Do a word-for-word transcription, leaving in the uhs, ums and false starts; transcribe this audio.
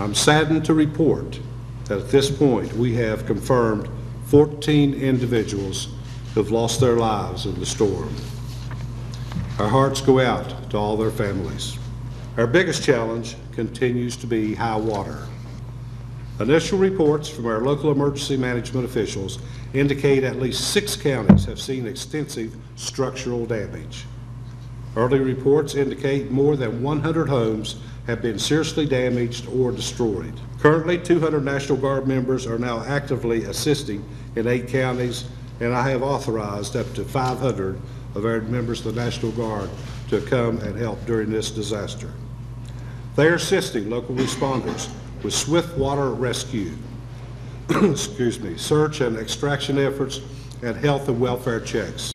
I'm saddened to report that at this point we have confirmed fourteen individuals who have lost their lives in the storm. Our hearts go out to all their families. Our biggest challenge continues to be high water. Initial reports from our local emergency management officials indicate at least six counties have seen extensive structural damage. Early reports indicate more than one hundred homes have been seriously damaged or destroyed. Currently, two hundred National Guard members are now actively assisting in eight counties, and I have authorized up to five hundred of our members of the National Guard to come and help during this disaster. They are assisting local responders with swift water rescue, excuse me, search and extraction efforts, and health and welfare checks.